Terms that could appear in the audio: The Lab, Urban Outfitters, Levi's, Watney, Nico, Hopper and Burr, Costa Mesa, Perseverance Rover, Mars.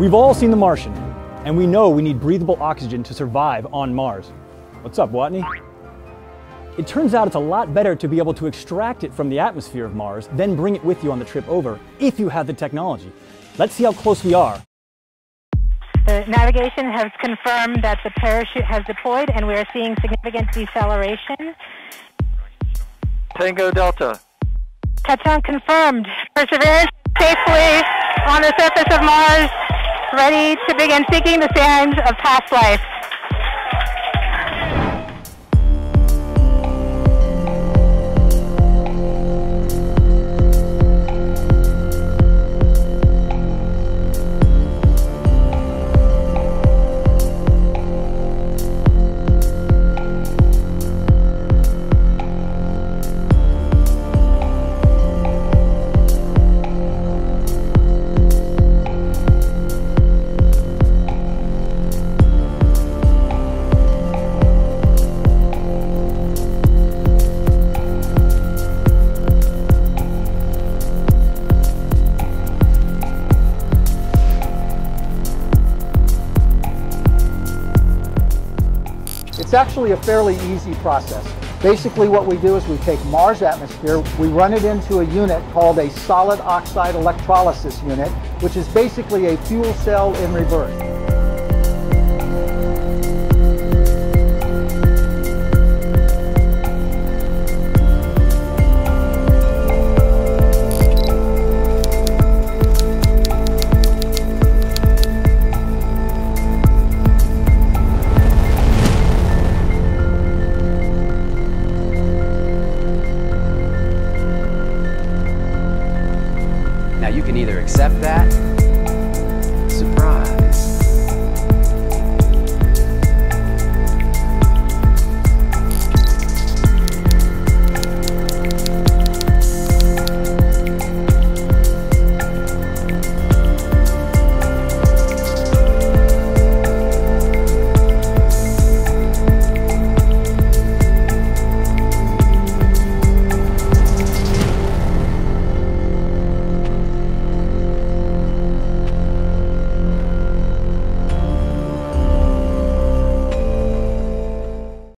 We've all seen The Martian, and we know we need breathable oxygen to survive on Mars. What's up, Watney? It turns out it's a lot better to be able to extract it from the atmosphere of Mars than bring it with you on the trip over, if you have the technology. Let's see how close we are. The navigation has confirmed that the parachute has deployed, and we are seeing significant deceleration. Tango Delta. Touchdown confirmed. Perseverance safely on the surface of Mars, ready to begin seeking the sands of past life. It's actually a fairly easy process. Basically what we do is we take Mars atmosphere, we run it into a unit called a solid oxide electrolysis unit, which is basically a fuel cell in reverse. You can either accept that